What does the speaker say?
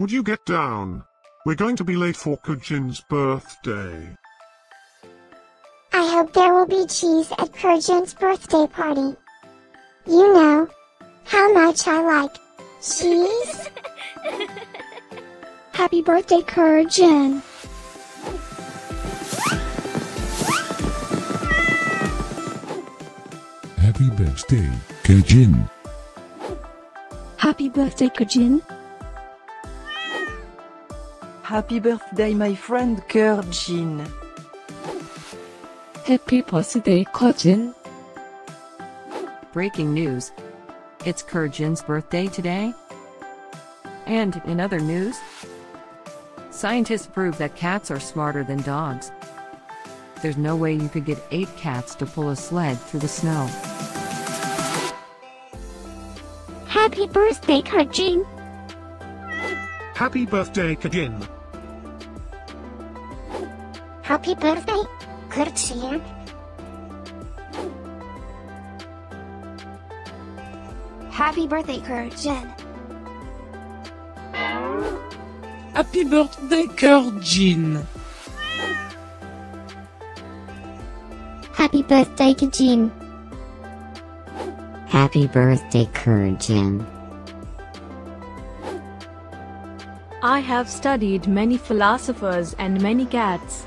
Would you get down? We're going to be late for Ker Jin's birthday. I hope there will be cheese at Ker Jin's birthday party. You know how much I like cheese. Happy birthday, Ker Jin. Happy birthday, Ker Jin. Happy birthday, Ker Jin. Happy birthday, my friend Ker Jin. Happy birthday, Ker Jin. Breaking news. It's Ker Jin's birthday today. And in other news, scientists prove that cats are smarter than dogs. There's no way you could get 8 cats to pull a sled through the snow. Happy birthday, Ker Jin. Happy birthday, Ker Jin. Happy birthday, Ker Jin. Happy birthday, Ker Jin. Happy birthday, Ker Jin. Happy birthday, Ker Jin. Happy birthday, Ker Jin. I have studied many philosophers and many cats.